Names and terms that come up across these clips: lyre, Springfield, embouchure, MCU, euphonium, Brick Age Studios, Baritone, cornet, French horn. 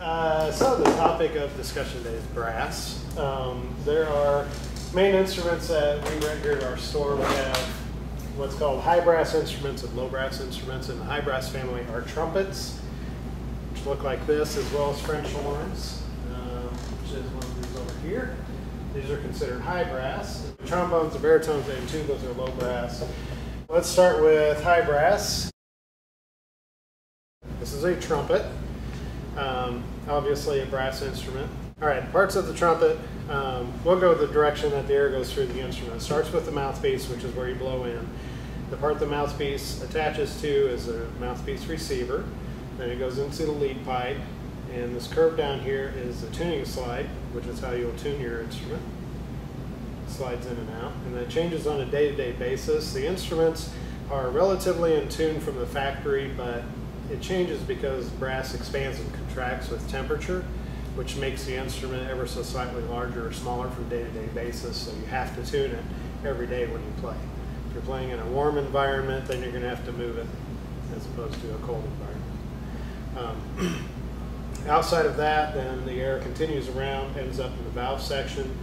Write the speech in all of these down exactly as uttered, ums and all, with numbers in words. Uh, so the topic of discussion today is brass. Um, there are main instruments that we rent here at our store. We have what's called high brass instruments and low brass instruments. In the high brass family are trumpets, which look like this, as well as French horns, um, which is one of these over here. These are considered high brass. The trombones, the baritones, and tubas are low brass. Let's start with high brass. This is a trumpet, um, obviously a brass instrument. All right, parts of the trumpet, um, we'll go the direction that the air goes through the instrument. It starts with the mouthpiece, which is where you blow in. The part the mouthpiece attaches to is the mouthpiece receiver. Then it goes into the lead pipe. And this curve down here is the tuning slide, which is how you'll tune your instrument. It slides in and out. And that changes on a day-to-day basis. The instruments are relatively in tune from the factory, but it changes because brass expands and contracts with temperature, which makes the instrument ever so slightly larger or smaller from day-to-day basis, so you have to tune it every day when you play. If you're playing in a warm environment, then you're going to have to move it as opposed to a cold environment. Um, outside of that, then the air continues around, ends up in the valve section,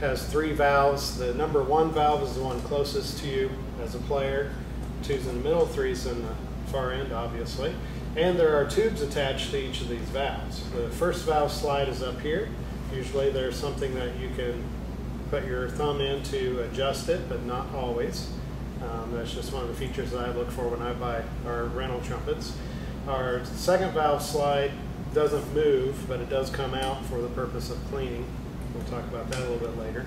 has three valves. The number one valve is the one closest to you as a player, two's in the middle, three's in the far end, obviously. And there are tubes attached to each of these valves. The first valve slide is up here. Usually there's something that you can put your thumb in to adjust it, but not always. Um, that's just one of the features that I look for when I buy our rental trumpets. Our second valve slide doesn't move, but it does come out for the purpose of cleaning. We'll talk about that a little bit later.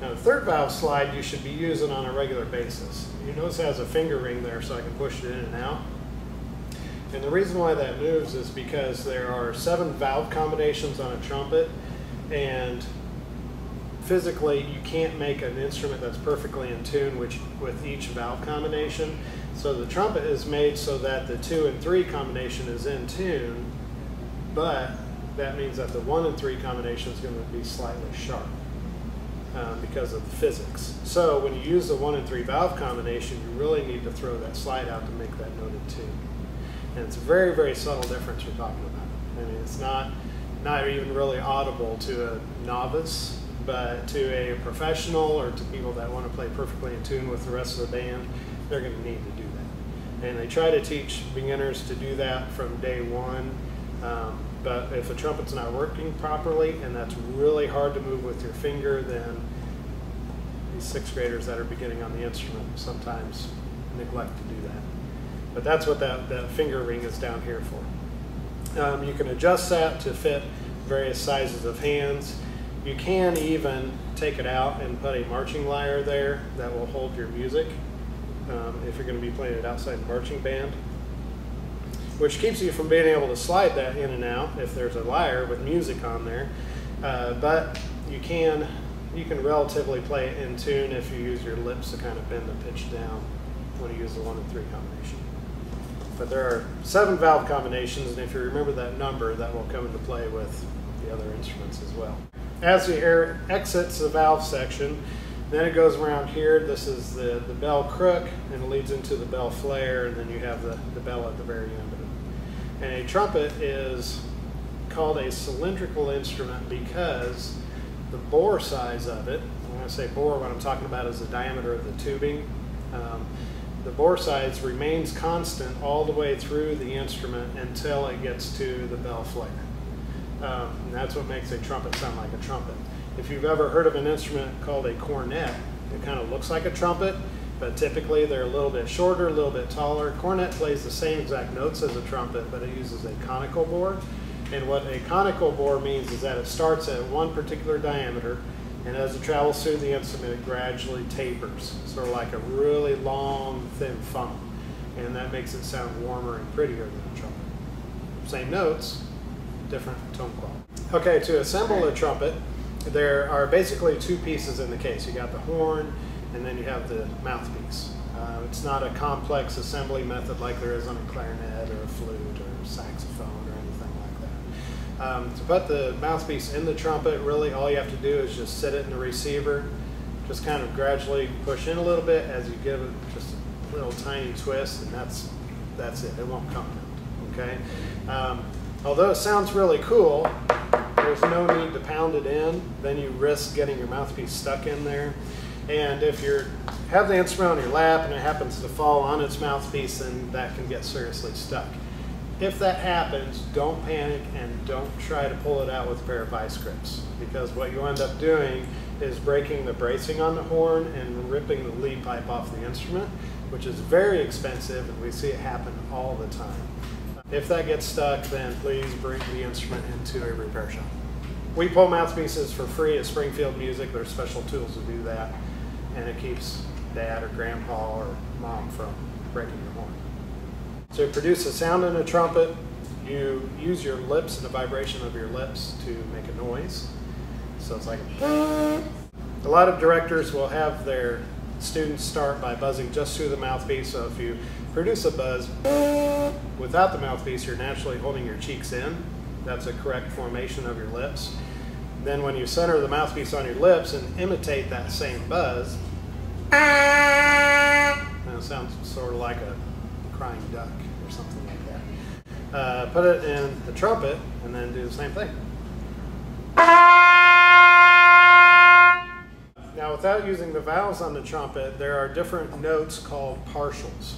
Now the third valve slide you should be using on a regular basis. You notice it has a finger ring there so I can push it in and out. And the reason why that moves is because there are seven valve combinations on a trumpet, and physically you can't make an instrument that's perfectly in tune which, with each valve combination. So the trumpet is made so that the two and three combination is in tune, but that means that the one and three combination is going to be slightly sharp uh, because of the physics. So when you use the one and three valve combination, you really need to throw that slide out to make that note in tune. And it's a very, very subtle difference we're talking about. I mean, it's not, not even really audible to a novice, but to a professional or to people that want to play perfectly in tune with the rest of the band, they're going to need to do that. And they try to teach beginners to do that from day one, um, but if a trumpet's not working properly and that's really hard to move with your finger, then these sixth graders that are beginning on the instrument sometimes neglect to do that. But that's what that, that finger ring is down here for. Um, you can adjust that to fit various sizes of hands. You can even take it out and put a marching lyre there that will hold your music um, if you're going to be playing it outside the marching band, which keeps you from being able to slide that in and out if there's a lyre with music on there. Uh, but you can, you can relatively play it in tune if you use your lips to kind of bend the pitch down when you use the one and three combination. But there are seven valve combinations, and if you remember that number, that will come into play with the other instruments as well. As the air exits the valve section, then it goes around here. This is the, the bell crook, and it leads into the bell flare, and then you have the, the bell at the very end of it. And a trumpet is called a cylindrical instrument because the bore size of it, when I say bore, what I'm talking about is the diameter of the tubing. Um, The bore size remains constant all the way through the instrument until it gets to the bell flare. Um, and that's what makes a trumpet sound like a trumpet. If you've ever heard of an instrument called a cornet, it kind of looks like a trumpet, but typically they're a little bit shorter, a little bit taller. Cornet plays the same exact notes as a trumpet, but it uses a conical bore. And what a conical bore means is that it starts at one particular diameter, and as it travels through the instrument, it gradually tapers, sort of like a really long, thin funnel. And that makes it sound warmer and prettier than a trumpet. Same notes, different tone quality. Okay, to assemble a trumpet, there are basically two pieces in the case. You got the horn, and then you have the mouthpiece. Uh, it's not a complex assembly method like there is on a clarinet or a flute or a saxophone or anything like that. Um, to put the mouthpiece in the trumpet, really all you have to do is just sit it in the receiver, just kind of gradually push in a little bit as you give it just a little tiny twist, and that's that's it. It won't come out, okay? Um, although it sounds really cool, there's no need to pound it in. Then you risk getting your mouthpiece stuck in there. And if you have the instrument on your lap and it happens to fall on its mouthpiece, then that can get seriously stuck. If that happens, don't panic and don't try to pull it out with a pair of vice grips, because what you end up doing is breaking the bracing on the horn and ripping the lead pipe off the instrument, which is very expensive, and we see it happen all the time. If that gets stuck, then please bring the instrument into a repair shop. We pull mouthpieces for free at Springfield Music. There's special tools to do that, and it keeps dad or grandpa or mom from breaking your horn. So you produce a sound in a trumpet. You use your lips and the vibration of your lips to make a noise. So it's like a... A lot of directors will have their students start by buzzing just through the mouthpiece. So if you produce a buzz without the mouthpiece, you're naturally holding your cheeks in. That's a correct formation of your lips. Then when you center the mouthpiece on your lips and imitate that same buzz, and it sounds sort of like a crying duck or something like that. Uh, put it in the trumpet and then do the same thing. Now, without using the vowels on the trumpet, there are different notes called partials.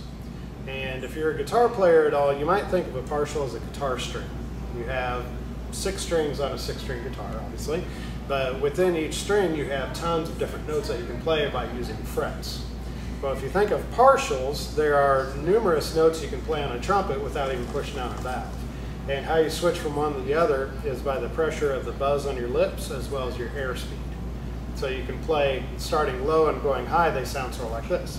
And if you're a guitar player at all, you might think of a partial as a guitar string. You have six strings on a six-string guitar, obviously, but within each string you have tons of different notes that you can play by using frets. Well, if you think of partials, there are numerous notes you can play on a trumpet without even pushing out a valve. And how you switch from one to the other is by the pressure of the buzz on your lips as well as your air speed. So you can play starting low and going high. They sound sort of like this.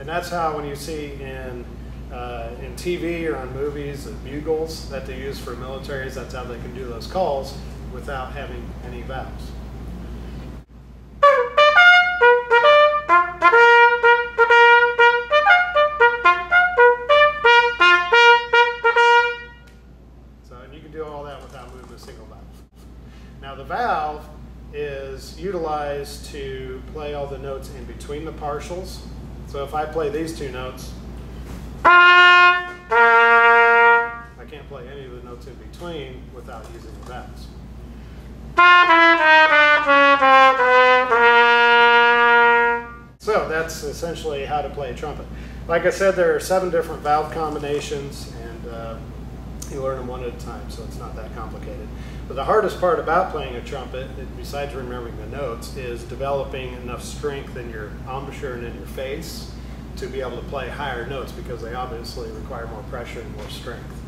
And that's how, when you see in, uh, in T V or on movies, the bugles that they use for militaries, that's how they can do those calls without having any vowels. So, and you can do all that without moving a single valve. Now, the valve is utilized to play all the notes in between the partials. So if I play these two notes, I can't play any of the notes in between without using the vowels. So that's essentially how to play a trumpet. Like I said, there are seven different valve combinations, and uh, you learn them one at a time, so it's not that complicated. But the hardest part about playing a trumpet, besides remembering the notes, is developing enough strength in your embouchure and in your face to be able to play higher notes, because they obviously require more pressure and more strength.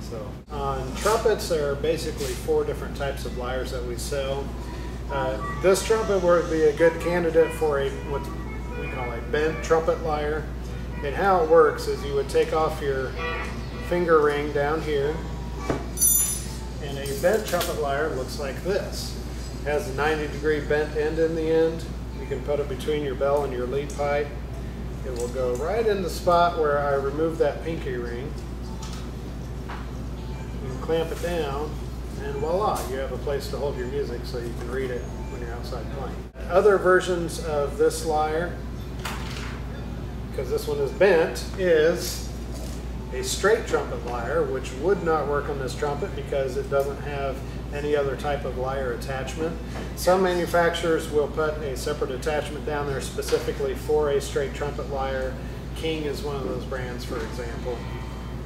So on trumpets, there are basically four different types of lyres that we sell. Uh, this trumpet would be a good candidate for a what we call a bent trumpet lyre. And how it works is you would take off your finger ring down here. And a bent trumpet lyre looks like this. It has a ninety degree bent end in the end. You can put it between your bell and your lead pipe. It will go right in the spot where I removed that pinky ring. You can clamp it down, and voila, you have a place to hold your music so you can read it when you're outside playing. Other versions of this lyre, because this one is bent, is a straight trumpet lyre, which would not work on this trumpet because it doesn't have any other type of lyre attachment. Some manufacturers will put a separate attachment down there specifically for a straight trumpet lyre. King is one of those brands, for example.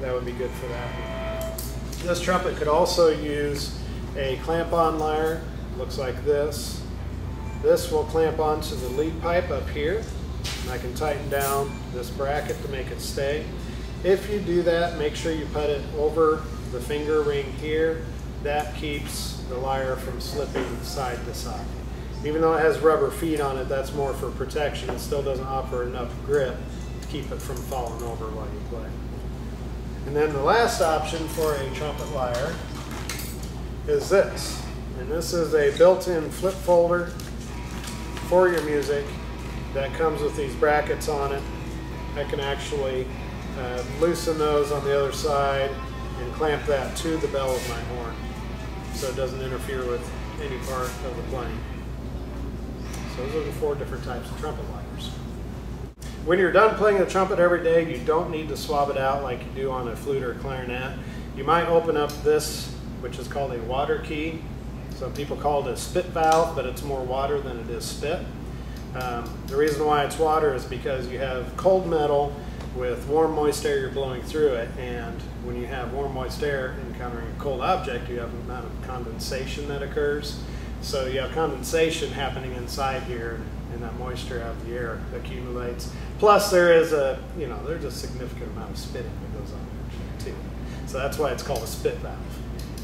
That would be good for that. This trumpet could also use a clamp-on lyre. It looks like this. This will clamp onto the lead pipe up here, and I can tighten down this bracket to make it stay. If you do that, make sure you put it over the finger ring here. That keeps the lyre from slipping side to side. Even though it has rubber feet on it, that's more for protection. It still doesn't offer enough grip to keep it from falling over while you play. And then the last option for a trumpet lyre is this. And this is a built-in flip folder for your music that comes with these brackets on it. I can actually Uh, loosen those on the other side and clamp that to the bell of my horn. so it doesn't interfere with any part of the playing. So those are the four different types of trumpet wires. When you're done playing the trumpet every day, you don't need to swab it out like you do on a flute or a clarinet. You might open up this, which is called a water key. Some people call it a spit valve, but it's more water than it is spit. Um, the reason why it's water is because you have cold metal with warm, moist air you're blowing through it, and when you have warm, moist air encountering a cold object, you have an amount of condensation that occurs. So you have condensation happening inside here, and that moisture out of the air accumulates. Plus, there is a, you know, there's a significant amount of spitting that goes on there too. So that's why it's called a spit valve.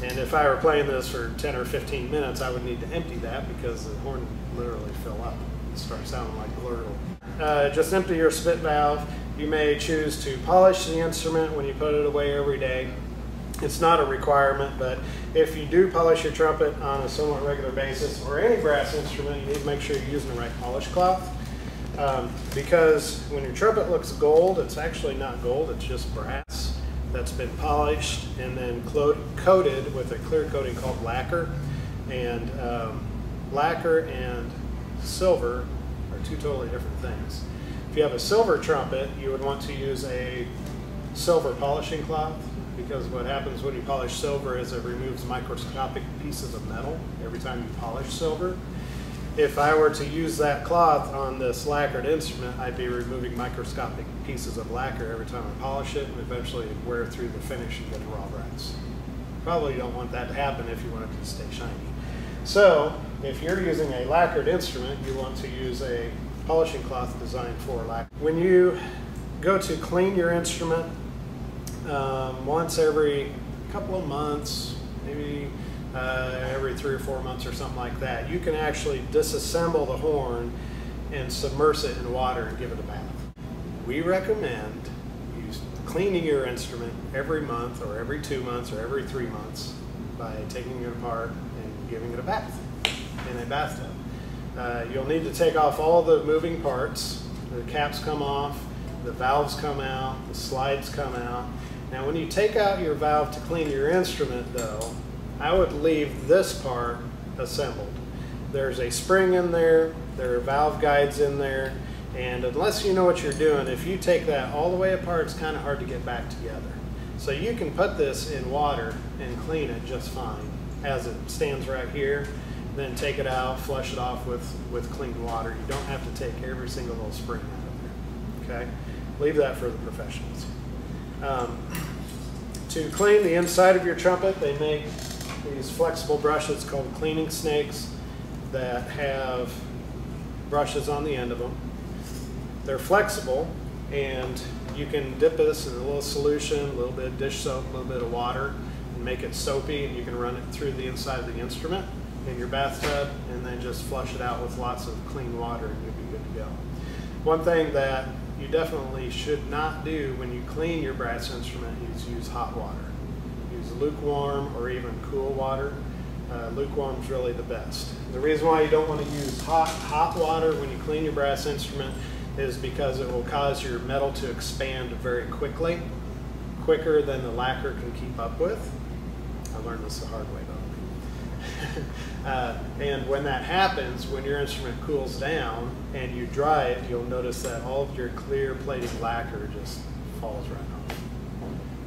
And if I were playing this for ten or fifteen minutes, I would need to empty that because the horn would literally fill up and start sounding like glurgle. Uh, just empty your spit valve. You may choose to polish the instrument when you put it away every day. It's not a requirement, but if you do polish your trumpet on a somewhat regular basis, or any brass instrument, you need to make sure you're using the right polish cloth. Um, because when your trumpet looks gold, it's actually not gold, it's just brass that's been polished and then coated with a clear coating called lacquer. And um, lacquer and silver are two totally different things. If you have a silver trumpet, you would want to use a silver polishing cloth, because what happens when you polish silver is it removes microscopic pieces of metal every time you polish silver. If I were to use that cloth on this lacquered instrument, I'd be removing microscopic pieces of lacquer every time I polish it, and eventually it'd wear through the finish and get a raw brass. Probably don't want that to happen if you want it to stay shiny. So if you're using a lacquered instrument, you want to use a polishing cloth designed for lacquer. When you go to clean your instrument, Um, once every couple of months, maybe uh, every three or four months or something like that, you can actually disassemble the horn and submerge it in water and give it a bath. We recommend you cleaning your instrument every month or every two months or every three months by taking it apart and giving it a bath in a bathtub. Uh, you'll need to take off all the moving parts. The caps come off, the valves come out, the slides come out. Now, when you take out your valve to clean your instrument, though, I would leave this part assembled. There's a spring in there, there are valve guides in there, and unless you know what you're doing, if you take that all the way apart, it's kind of hard to get back together. So you can put this in water and clean it just fine as it stands right here, then take it out, flush it off with, with clean water. You don't have to take every single little spring out of there, okay? Leave that for the professionals. Um, to clean the inside of your trumpet, they make these flexible brushes called cleaning snakes that have brushes on the end of them. They're flexible, and you can dip this in a little solution, a little bit of dish soap, a little bit of water, and make it soapy, and you can run it through the inside of the instrument in your bathtub, and then just flush it out with lots of clean water, and you'll be good to go. One thing that you definitely should not do when you clean your brass instrument is use hot water. Use lukewarm or even cool water. Uh, lukewarm is really the best. The reason why you don't want to use hot, hot water when you clean your brass instrument is because it will cause your metal to expand very quickly, quicker than the lacquer can keep up with. I learned this the hard way, by the way. Uh, and when that happens, when your instrument cools down and you dry it, you'll notice that all of your clear plated lacquer just falls right off.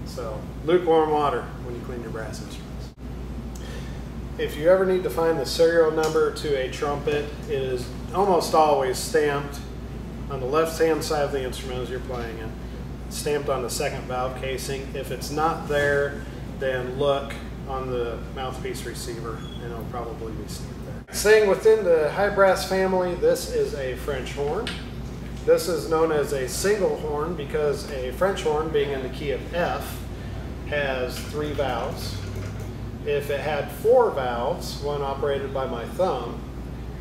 So, lukewarm water when you clean your brass instruments. If you ever need to find the serial number to a trumpet, it is almost always stamped on the left-hand side of the instrument as you're playing it, stamped on the second valve casing. If it's not there, then look on the mouthpiece receiver, and it'll probably be stamped there. Staying within the high brass family, this is a French horn. This is known as a single horn because a French horn, being in the key of F, has three valves. If it had four valves, one operated by my thumb,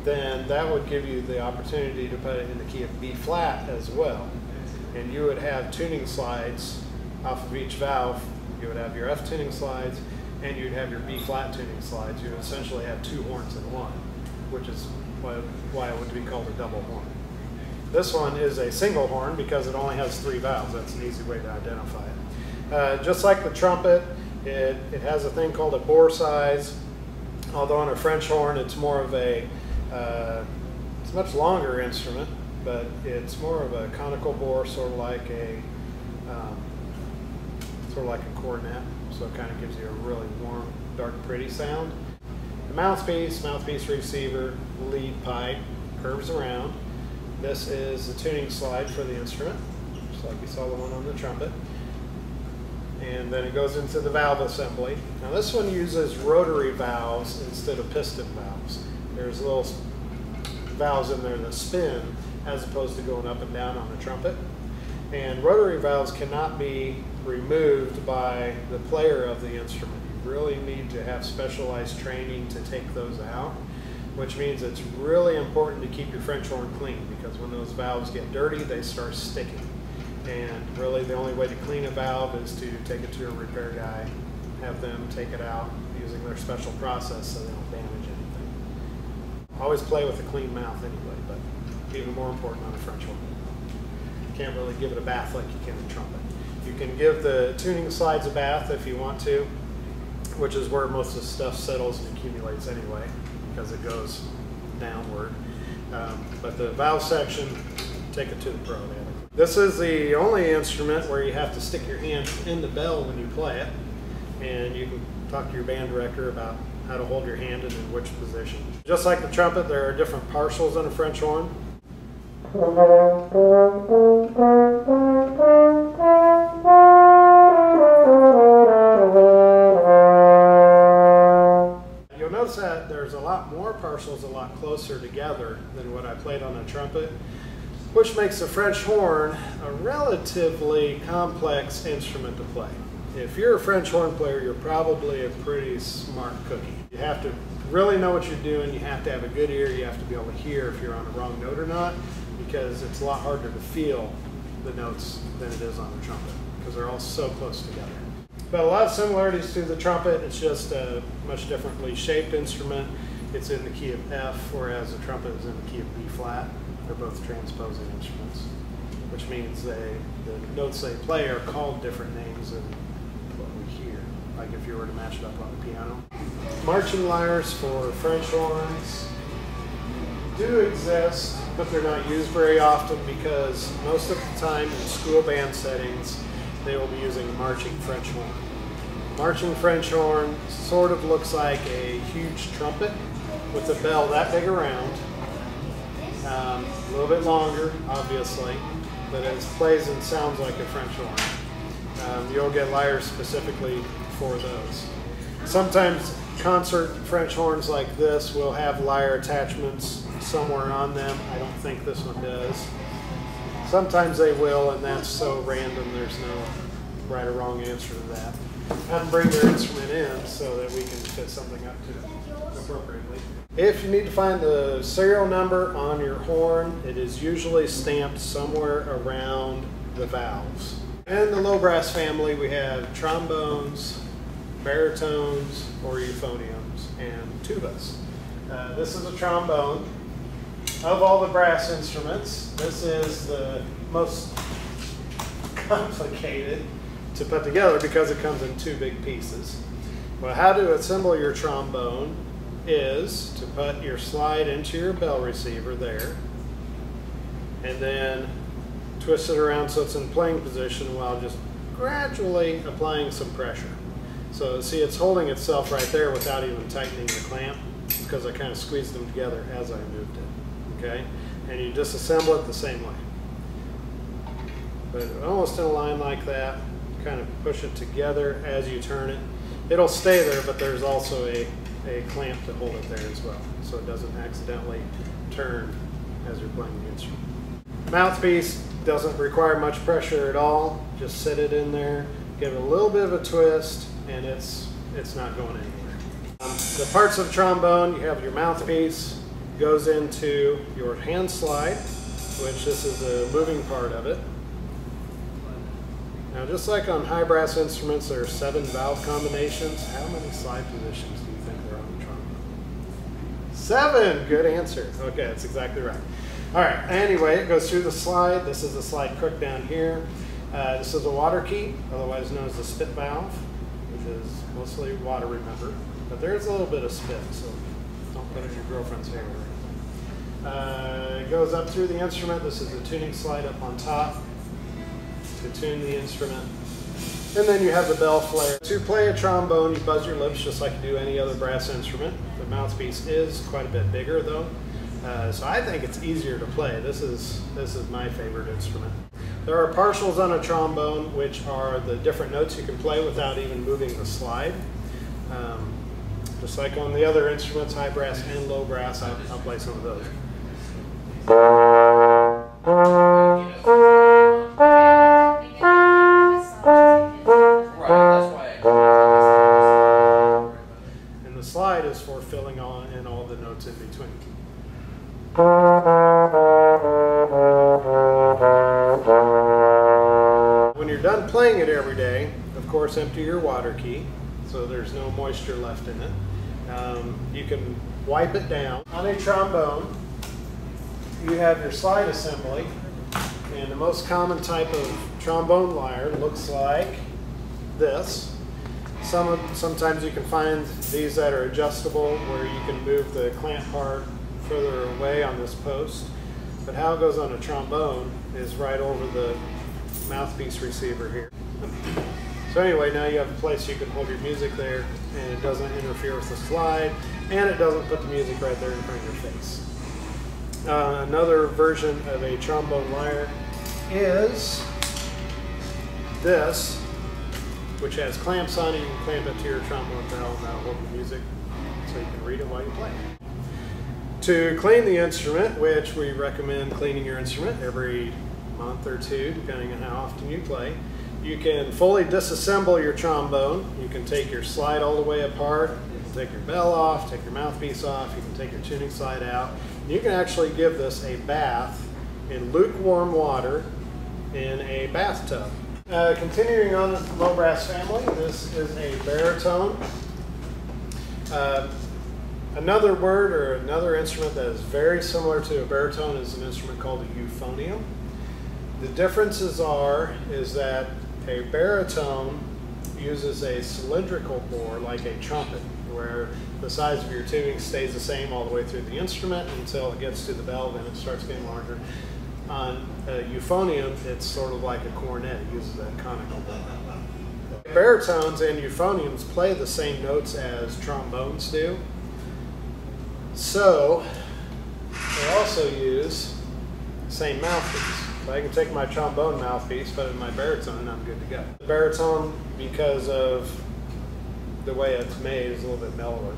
then that would give you the opportunity to put it in the key of B flat as well. And you would have tuning slides off of each valve. You would have your F tuning slides, and you'd have your B-flat tuning slides. You'd essentially have two horns in one, which is why it would be called a double horn. This one is a single horn because it only has three valves. That's an easy way to identify it. Uh, just like the trumpet, it, it has a thing called a bore size, although on a French horn it's more of a, uh, it's a much longer instrument, but it's more of a conical bore, sort of like a, um, sort of like a cornet, so it kind of gives you a really warm, dark, pretty sound. The mouthpiece, mouthpiece receiver, lead pipe, curves around. This is the tuning slide for the instrument, just like you saw the one on the trumpet. And then it goes into the valve assembly. Now this one uses rotary valves instead of piston valves. There's little valves in there that spin as opposed to going up and down on the trumpet. And rotary valves cannot be removed by the player of the instrument. You really need to have specialized training to take those out, which means it's really important to keep your French horn clean, because when those valves get dirty, they start sticking. And really the only way to clean a valve is to take it to a repair guy, have them take it out using their special process so they don't damage anything. Always play with a clean mouth anyway, but even more important on a French horn. You can't really give it a bath like you can a trumpet. You can give the tuning slides a bath if you want to, which is where most of the stuff settles and accumulates anyway, because it goes downward. Um, but the valve section, take it to the pro. This is the only instrument where you have to stick your hand in the bell when you play it, and you can talk to your band director about how to hold your hand and in which position. Just like the trumpet, there are different partials in a French horn. You'll notice that there's a lot more partials a lot closer together than what I played on a trumpet, which makes the French horn a relatively complex instrument to play. If you're a French horn player, you're probably a pretty smart cookie. You have to really know what you're doing, you have to have a good ear, you have to be able to hear if you're on the wrong note or not, because it's a lot harder to feel the notes than it is on the trumpet, because they're all so close together. But a lot of similarities to the trumpet, it's just a much differently shaped instrument. It's in the key of F, whereas the trumpet is in the key of B flat. They're both transposing instruments, which means they, the notes they play are called different names than what we hear, like if you were to match it up on the piano. Marching lyres for French horns do exist, but they're not used very often because most of the time in school band settings, they will be using marching French horn. Marching French horn sort of looks like a huge trumpet with a bell that big around. Um, a little bit longer, obviously, but it plays and sounds like a French horn. Um, you'll get lyres specifically for those. Sometimes concert French horns like this will have lyre attachments somewhere on them. I don't think this one does. Sometimes they will, and that's so random there's no right or wrong answer to that. Have them bring their instrument in so that we can fit something up to it appropriately. If you need to find the serial number on your horn, it is usually stamped somewhere around the valves. In the low brass family, we have trombones, baritones, or euphoniums, and tubas. Uh, this is a trombone. Of all the brass instruments, this is the most complicated to put together because it comes in two big pieces. Well, how to assemble your trombone is to put your slide into your bell receiver there, and then twist it around so it's in playing position while just gradually applying some pressure. So see, it's holding itself right there without even tightening the clamp, because I kind of squeezed them together as I moved it, okay? And you disassemble it the same way. But almost in a line like that, kind of push it together as you turn it. It'll stay there, but there's also a a clamp to hold it there as well, so it doesn't accidentally turn as you're playing the instrument. Mouthpiece doesn't require much pressure at all. Just sit it in there, give it a little bit of a twist, and it's it's not going anywhere. Um, the parts of the trombone, you have your mouthpiece, goes into your hand slide, which this is a moving part of it. Now just like on high brass instruments, there are seven valve combinations. How many slide positions do you think there are on the trombone? Seven! Good answer. Okay, that's exactly right. All right, anyway, it goes through the slide. This is the slide crook down here. Uh, this is a water key, otherwise known as the spit valve, which is mostly water, remember. But there is a little bit of spit, so don't put it in your girlfriend's hair. Uh, it goes up through the instrument. This is the tuning slide up on top to tune the instrument. And then you have the bell flare. To play a trombone, you buzz your lips just like you do any other brass instrument. The mouthpiece is quite a bit bigger though, uh, so I think it's easier to play. This is, this is my favorite instrument. There are partials on a trombone, which are the different notes you can play without even moving the slide. Um, just like on the other instruments, high brass and low brass, I, I'll play some of those. Is for filling on and all the notes in between. When you're done playing it every day, of course, empty your water key so there's no moisture left in it. Um, you can wipe it down. On a trombone, you have your slide assembly, and the most common type of trombone lyre looks like this. Some, sometimes you can find these that are adjustable where you can move the clamp part further away on this post, but how it goes on a trombone is right over the mouthpiece receiver here. So anyway, now you have a place you can hold your music there, and it doesn't interfere with the slide, and it doesn't put the music right there in front of your face. Uh, another version of a trombone lyre is this, which has clamps on it. You can clamp it to your trombone bell and that'll hold the music so you can read it while you play. To clean the instrument, which we recommend cleaning your instrument every month or two, depending on how often you play, you can fully disassemble your trombone. You can take your slide all the way apart, you can take your bell off, take your mouthpiece off, you can take your tuning slide out. You can actually give this a bath in lukewarm water in a bathtub. Uh, continuing on the low brass family, this is a baritone. Uh, another word or another instrument that is very similar to a baritone is an instrument called a euphonium. The differences are is that a baritone uses a cylindrical bore like a trumpet, where the size of your tubing stays the same all the way through the instrument until it gets to the bell, then it starts getting larger. On a euphonium, it's sort of like a cornet. It uses that conical bell. Baritones and euphoniums play the same notes as trombones do, so they also use the same mouthpiece. So I can take my trombone mouthpiece, put it in my baritone, and I'm good to go. The baritone, because of the way it's made, is a little bit mellower.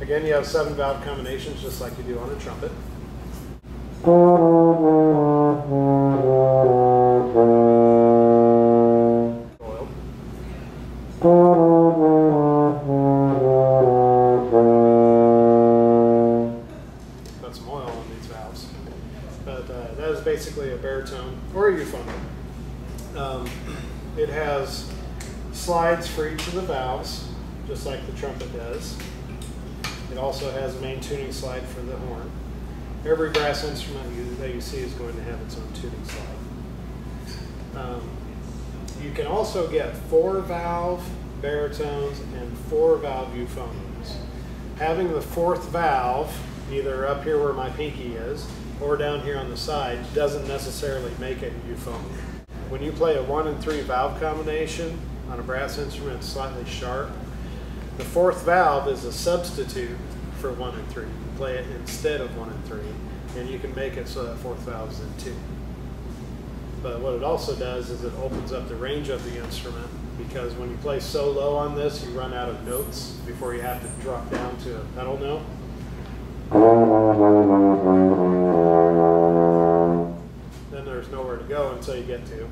Again, you have seven valve combinations just like you do on a trumpet. Got some oil on these valves. But uh, that is basically a baritone or a euphonium. Um, it has slides for each of the valves, just like the trumpet does. It also has a main tuning slide for the horn. Every brass instrument you, that you see is going to have its own tuning slide. Um, you can also get four-valve baritones and four-valve euphoniums. Having the fourth valve, either up here where my pinky is or down here on the side, doesn't necessarily make it a euphonium. When you play a one and three valve combination on a brass instrument, it's slightly sharp. The fourth valve is a substitute for one and three. You can play it instead of one and three, and you can make it so that fourth valve is in two. But what it also does is it opens up the range of the instrument, because when you play so low on this, you run out of notes before you have to drop down to a pedal note. Then there's nowhere to go until you get to.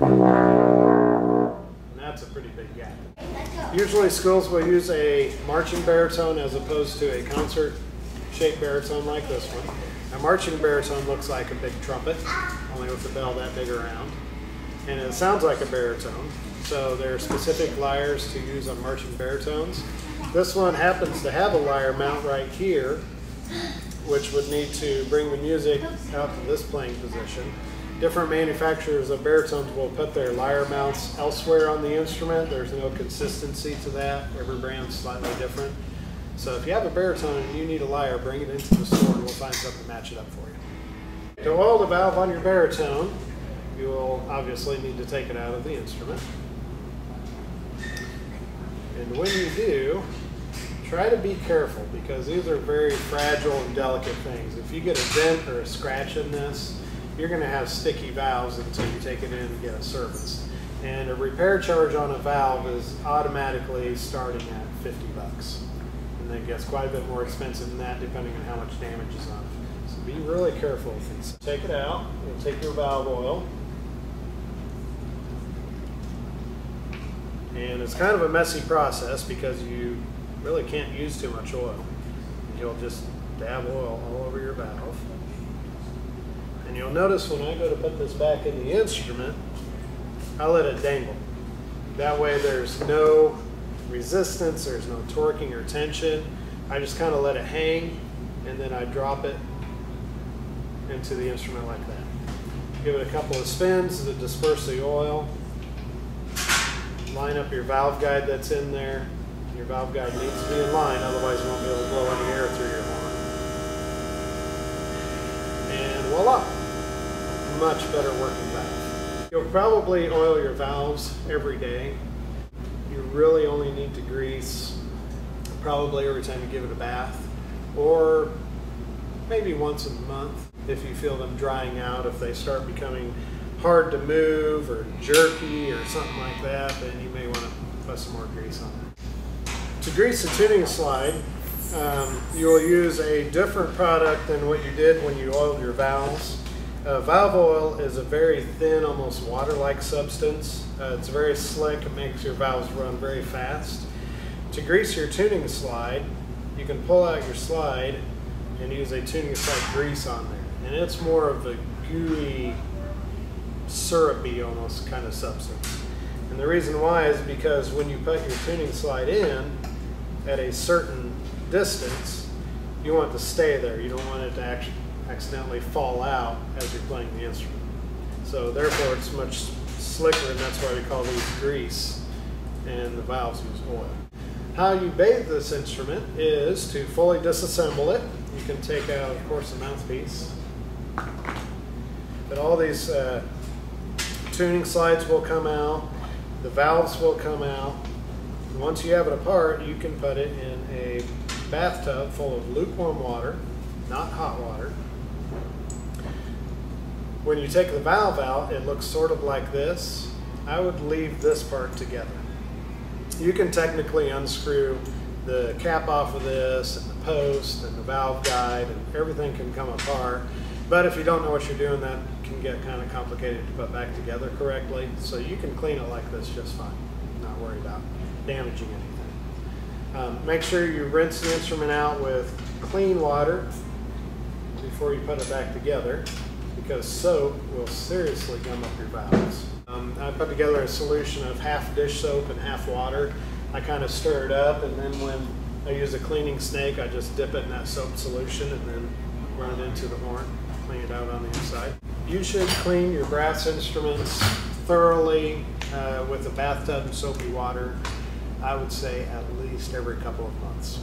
And that's a pretty big gap. Usually schools will use a marching baritone as opposed to a concert-shaped baritone like this one. A marching baritone looks like a big trumpet, only with the bell that big around, and it sounds like a baritone. So there are specific lyres to use on marching baritones. This one happens to have a lyre mount right here, which would need to bring the music out to this playing position. Different manufacturers of baritones will put their lyre mounts elsewhere on the instrument. There's no consistency to that. Every brand's slightly different. So if you have a baritone and you need a lyre, bring it into the store and we'll find something to match it up for you. To oil the valve on your baritone, you will obviously need to take it out of the instrument. And when you do, try to be careful, because these are very fragile and delicate things. If you get a dent or a scratch in this, you're going to have sticky valves until you take it in and get it serviced. And a repair charge on a valve is automatically starting at fifty bucks. And then it gets quite a bit more expensive than that depending on how much damage is on it. So be really careful with these. Take it out and take your valve oil. And it's kind of a messy process because you really can't use too much oil. You'll just dab oil all over your valve. And you'll notice when I go to put this back in the instrument, I let it dangle. That way there's no resistance, there's no torquing or tension. I just kind of let it hang, and then I drop it into the instrument like that. Give it a couple of spins to disperse the oil. Line up your valve guide that's in there. Your valve guide needs to be in line, otherwise you won't be able to blow any air through your horn. And voila! Much better working valve. You'll probably oil your valves every day. You really only need to grease probably every time you give it a bath, or maybe once a month if you feel them drying out. If they start becoming hard to move or jerky or something like that, then you may want to put some more grease on it. To grease the tuning slide, um, you will use a different product than what you did when you oiled your valves. Uh, valve oil is a very thin, almost water-like substance. Uh, it's very slick, it makes your valves run very fast. To grease your tuning slide, you can pull out your slide and use a tuning slide grease on there. And it's more of a gooey, syrupy almost kind of substance. And the reason why is because when you put your tuning slide in at a certain distance, you want it to stay there. You don't want it to actually accidentally fall out as you're playing the instrument. So therefore it's much slicker, and that's why we call these grease, and the valves use oil. How you bathe this instrument is to fully disassemble it. You can take out, of course, the mouthpiece. But all these uh, tuning slides will come out, the valves will come out. Once you have it apart, you can put it in a bathtub full of lukewarm water, not hot water. When you take the valve out, it looks sort of like this. I would leave this part together. You can technically unscrew the cap off of this, and the post, and the valve guide, and everything can come apart. But if you don't know what you're doing, that can get kind of complicated to put back together correctly. So you can clean it like this just fine. Not worry about damaging anything. Um, make sure you rinse the instrument out with clean water before you put it back together, because soap will seriously gum up your valves. Um, I put together a solution of half dish soap and half water. I kind of stir it up, and then when I use a cleaning snake, I just dip it in that soap solution and then run it into the horn. Clean it out on the inside. You should clean your brass instruments thoroughly uh, with a bathtub and soapy water, I would say at least every couple of months.